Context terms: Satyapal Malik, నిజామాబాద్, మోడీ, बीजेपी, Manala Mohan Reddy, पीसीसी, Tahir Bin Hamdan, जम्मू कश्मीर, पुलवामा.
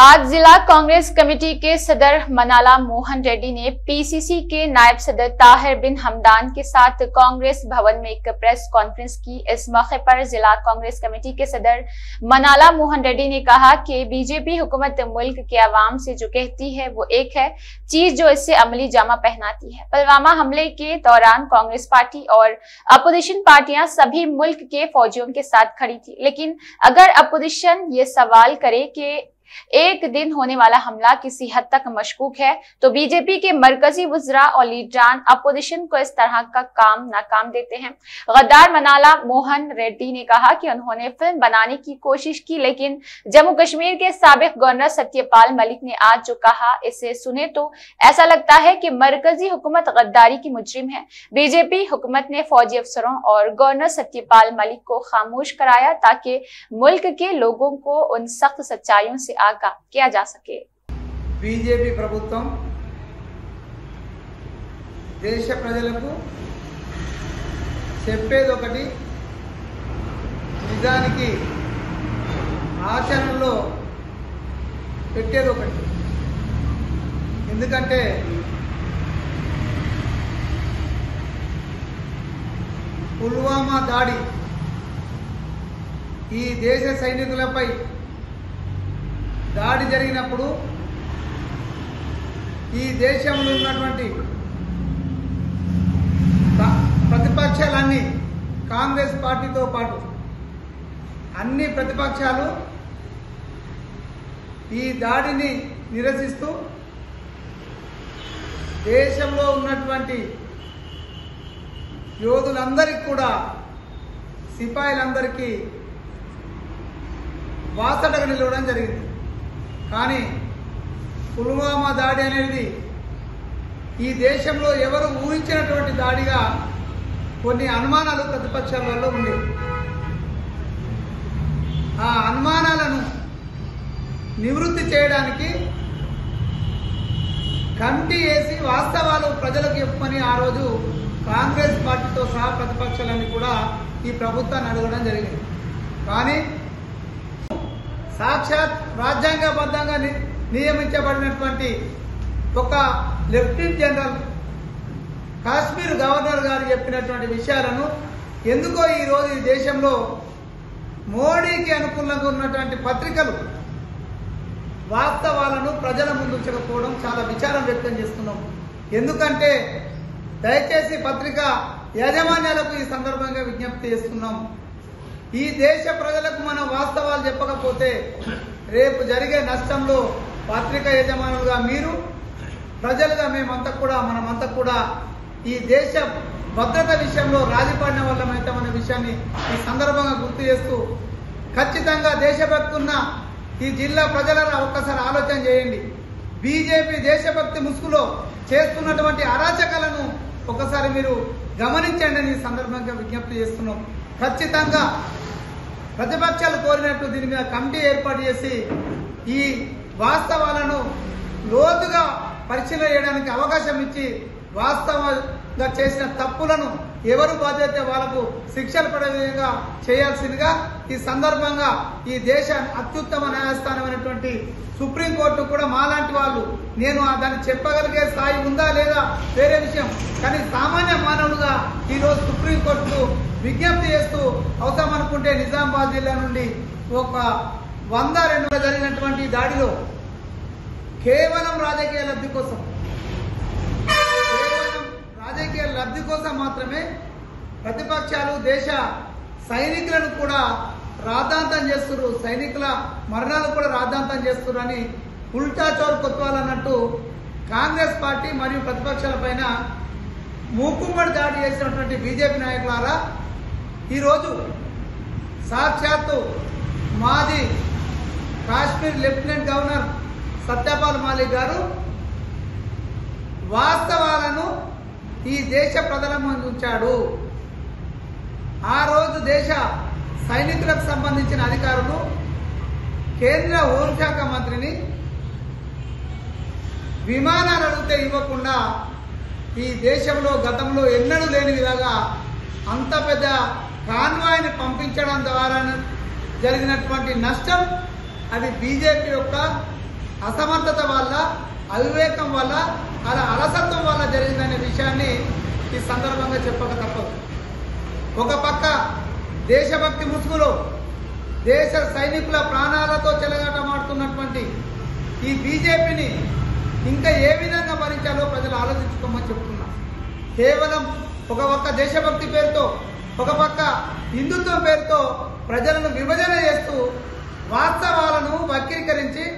आज जिला कांग्रेस कमेटी के सदर मनाला मोहन रेड्डी ने पीसीसी के नायब सदर ताहिर बिन हमदान के साथ कांग्रेस भवन में एक प्रेस कॉन्फ्रेंस की। इस मौके पर जिला कांग्रेस कमेटी के सदर मनाला मोहन रेड्डी ने कहा कि बीजेपी हुकूमत मुल्क के आवाम से जो कहती है वो एक है चीज जो इससे अमली जामा पहनाती है। पुलवामा हमले के दौरान कांग्रेस पार्टी और अपोजिशन पार्टियां सभी मुल्क के फौजियों के साथ खड़ी थी, लेकिन अगर अपोजिशन ये सवाल करे कि एक दिन होने वाला हमला किसी हद तक मशकूक है तो बीजेपी के मरकजी वज़रा और लीडरान अपोजिशन को इस तरह का काम नाकाम देते हैं। गद्दार मनाला मोहन रेड्डी ने कहा कि उन्होंने फिल्म बनाने की कोशिश की, लेकिन जम्मू कश्मीर के साबिक गवर्नर सत्यपाल मलिक ने आज जो कहा इसे सुने तो ऐसा लगता है कि मरकजी हुकूमत गद्दारी की मुजरिम है। बीजेपी हुकूमत ने फौजी अफसरों और गवर्नर सत्यपाल मलिक को खामोश कराया ताकि मुल्क के लोगों को उन सख्त सच्चाइयों से आगा किया जा सके। बीजेपी ప్రభుత్వం దేశ ప్రజలకు చెప్పేదొకటి నిజానికి ఆచరణలో పెట్టేదొకటి। ఎందుకంటే పుల్వామా దాడి ఈ దేశ సైనికులపై దాడి జరిగినప్పుడు ఈ దేశంలో ఉన్నటువంటి ప్రతిపక్షాలన్నీ కాంగ్రెస్ పార్టీతో పాటు అన్ని ప్రతిపక్షాలు ఈ దాడిని నిరసిస్తూ దేశంలో ఉన్నటువంటి యోధులందరికీ కూడా సిపాయిలందరికీ వాసటగా నిలవడం జరిగింది। కానీ పుల్వామా దాడి అనేది ఈ దేశంలో ఎవరు ఊహించినటువంటి దాడిగా కొన్ని అనుమానాలు ప్రతిపక్షాలలో ఉంది। ఆ అనుమానాలను నివృత్తి చేయడానికి కమిటీ వేసి వాస్తవాలు ప్రజలకు చెప్పని ఆ రోజు కాంగ్రెస్ పార్టీతో సహా ప్రతిపక్షాలన్నీ కూడా ఈ ప్రభుత్వాన్ని అడగడం జరిగింది। కానీ సాక్షాత్ రాజ్యాంగబద్ధంగా నియమించబడినటువంటి ఒక లెఫ్టినెంట్ జనరల్ కాశ్మీర్ గవర్నర్ గారు చెప్పినటువంటి విషయాలను ఎందుకో ఈ రోజు ఈ దేశంలో మోడీకి అనుకూలంగా ఉన్నటువంటి పత్రికలు వాస్తవాలను ప్రజల ముందు ఉంచకపోవడం చాలా విచారం వ్యక్తం చేస్తున్నాం। ఎందుకంటే దయచేసి పత్రిక యాజమాన్యాలకు ఈ సందర్భంగా విజ్ఞప్తి చేస్తున్నాం। ఈ దేశ ప్రజలకు మనం వాస్తవాలు చెప్పకపోతే రేపు జరిగే నష్టంలో పత్రికా యజమానులుగా మీరు, ప్రజలుగా మేమంతా కూడా మనమంతా కూడా ఈ దేశ భద్రత విషయంలో రాజీపడిన వాళ్ళమైతే మన విషయాన్ని ఈ సందర్భంగా గుర్తు చేస్తూ ఖచ్చితంగా దేశభక్తి ఉన్న ఈ జిల్లా ప్రజలను ఒక్కసారి ఆలోచన చేయండి। బీజేపీ దేశభక్తి ముసుగులో చేస్తున్నటువంటి అరాచకాలను ఒకసారి మీరు గమనించండి అని ఈ సందర్భంగా విజ్ఞప్తి చేస్తున్నాం। ఖచ్చితంగా ప్రతిపక్షాలు కోరినట్టు దీని మీద కమిటీ ఏర్పాటు చేసి ఈ వాస్తవాలను లోతుగా పరిశీలన చేయడానికి అవకాశం ఇచ్చి వాస్తవంగా చేసిన తప్పులను ఎవరు బాధ్యత వాళ్ళకు శిక్షలు పడే విధంగా చేయాల్సిందిగా ఈ సందర్భంగా ఈ దేశ అత్యుత్తమ న్యాయస్థానమైనటువంటి సుప్రీంకోర్టు కూడా మాలాంటి వాళ్ళు నేను దాన్ని చెప్పగలిగే స్థాయి ఉందా లేదా వేరే విషయం, కానీ సామాన్య మానవులుగా ఈరోజు సుప్రీంకోర్టుకు విజ్ఞప్తి చేస్తూ అవసరం అనుకుంటే నిజామాబాద్ జిల్లా నుండి ఒక 100-200 జరిగినటువంటి దాడిలో కేవలం రాజకీయ లబ్ధి కోసం మాత్రమే ప్రతిపక్షాలు దేశ సైనికులను కూడా రాద్ధాంతం చేస్తున్నారు, సైనికుల మరణాలు కూడా రాద్ధాంతం చేస్తున్నారు అని ఉల్టా చోర్ కొత్వాలన్నట్టు కాంగ్రెస్ పార్టీ మరియు ప్రతిపక్షాల పైన మూకుమ్మడి దాడి చేసినటువంటి బీజేపీ నాయకులారా ఈరోజు సాక్షాత్తు మాజీ కాశ్మీర్ లెఫ్టినెంట్ గవర్నర్ సత్యపాల్ మాలిక్ గారు వాస్తవాలను ఈ దేశ ప్రజల ముందు ఉంచాడు। ఆ రోజు దేశ సైనికులకు సంబంధించిన అధికారులు కేంద్ర హోంశాఖ మంత్రిని విమానాలు అడిగితే ఇవ్వకుండా ఈ దేశంలో గతంలో ఎన్నడూ లేని విధంగా అంత పెద్ద కాన్వాయ్ని పంపించడం ద్వారా జరిగినటువంటి నష్టం అది బీజేపీ యొక్క అసమర్థత వల్ల అవివేకం వల్ల అలా అలసత్వం వల్ల జరిగిన విషయాన్ని ఈ సందర్భంగా చెప్పక తప్పదు. ఒక పక్క దేశభక్తి ముసుగులో దేశ సైనికుల ప్రాణాలతో చెలగాటమాడుతున్నటువంటి ఈ బీజేపీని ఇంకా ఏ విధంగా భరించాలో ప్రజలు ఆలోచించుకోమని చెప్తున్నా. కేవలం ఒక పక్క దేశభక్తి పేరుతో ఒక పక్క హిందుత్వం పేరుతో ప్రజలను విభజన చేస్తూ వాస్తవాలను వక్రీకరించి